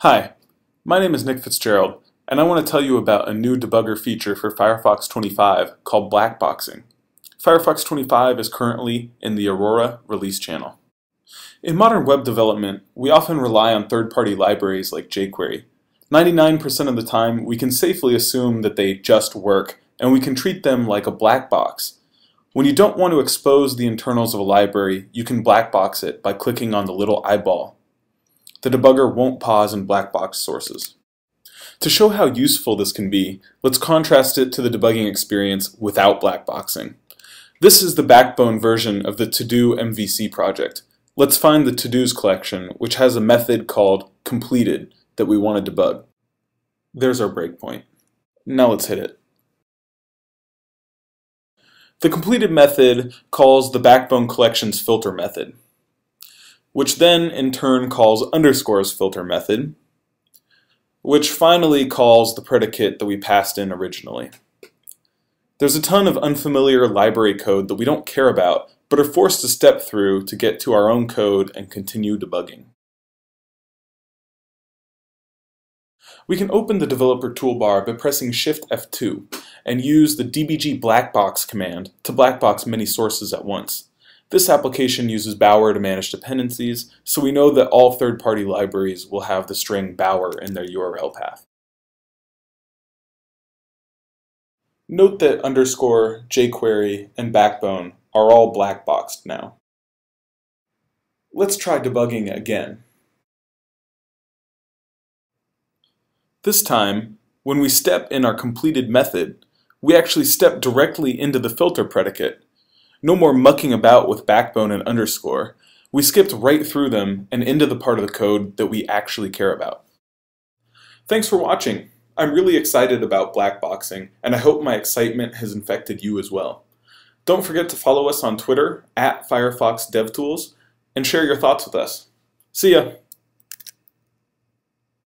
Hi, my name is Nick Fitzgerald, and I want to tell you about a new debugger feature for Firefox 25 called blackboxing. Firefox 25 is currently in the Aurora release channel. In modern web development, we often rely on third-party libraries like jQuery. 99% of the time, we can safely assume that they just work, and we can treat them like a black box. When you don't want to expose the internals of a library, you can blackbox it by clicking on the little eyeball. The debugger won't pause in black box sources. To show how useful this can be, let's contrast it to the debugging experience without blackboxing. This is the Backbone version of the to-do MVC project. Let's find the to-dos collection, which has a method called completed that we want to debug. There's our breakpoint. Now let's hit it. The completed method calls the Backbone collection's filter method, which then in turn calls underscore's filter method, which finally calls the predicate that we passed in originally. There's a ton of unfamiliar library code that we don't care about, but are forced to step through to get to our own code and continue debugging. We can open the developer toolbar by pressing Shift F2 and use the dbg blackbox command to blackbox many sources at once. This application uses Bower to manage dependencies, so we know that all third-party libraries will have the string Bower in their URL path. Note that underscore, jQuery, and Backbone are all blackboxed now. Let's try debugging again. This time, when we step in our completed method, we actually step directly into the filter predicate. No more mucking about with Backbone and underscore. We skipped right through them and into the part of the code that we actually care about. Thanks for watching. I'm really excited about blackboxing, and I hope my excitement has infected you as well. Don't forget to follow us on Twitter @FirefoxDevTools and share your thoughts with us. See ya!